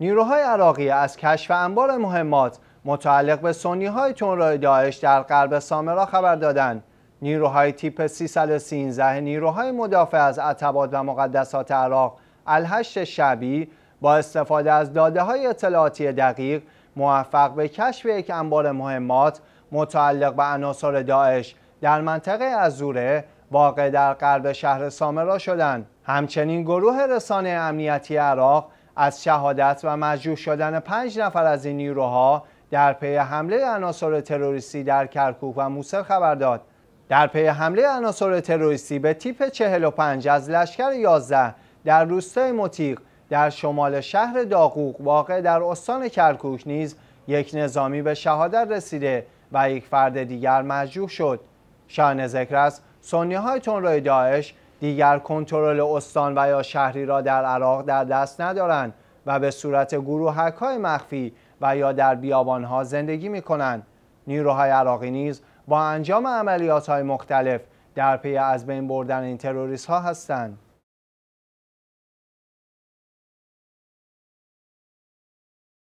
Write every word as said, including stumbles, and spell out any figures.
نیروهای عراقی از کشف انبار مهمات متعلق به سنی‌های تندروی داعش در غرب سامرا خبر دادند. نیروهای تیپ سیصد و سیزده نیروهای مدافع از عتبات و مقدسات عراق، الحشد الشعبی، با استفاده از داده‌های اطلاعاتی دقیق موفق به کشف یک انبار مهمات متعلق به عناصر داعش در منطقه الزوره واقع در غرب شهر سامرا شدند. همچنین گروه رسانه امنیتی عراق از شهادت و مجروح شدن پنج نفر از این نیروها در پی حمله عناصر تروریستی در کرکوک و موصل خبر داد. در پی حمله عناصر تروریستی به تیپ چهل و پنج از لشکر یازده در روستای مطیق در شمال شهر داقوق واقع در استان کرکوک نیز یک نظامی به شهادت رسیده و یک فرد دیگر مجروح شد. شایان ذکر است سنی‌های تندروی داعش دیگر کنترل استان و یا شهری را در عراق در دست ندارند و به صورت گروهک‌های مخفی و یا در بیابان‌ها زندگی می‌کنند. نیروهای عراقی نیز با انجام عملیات‌های مختلف در پی از بین بردن این تروریست‌ها هستند.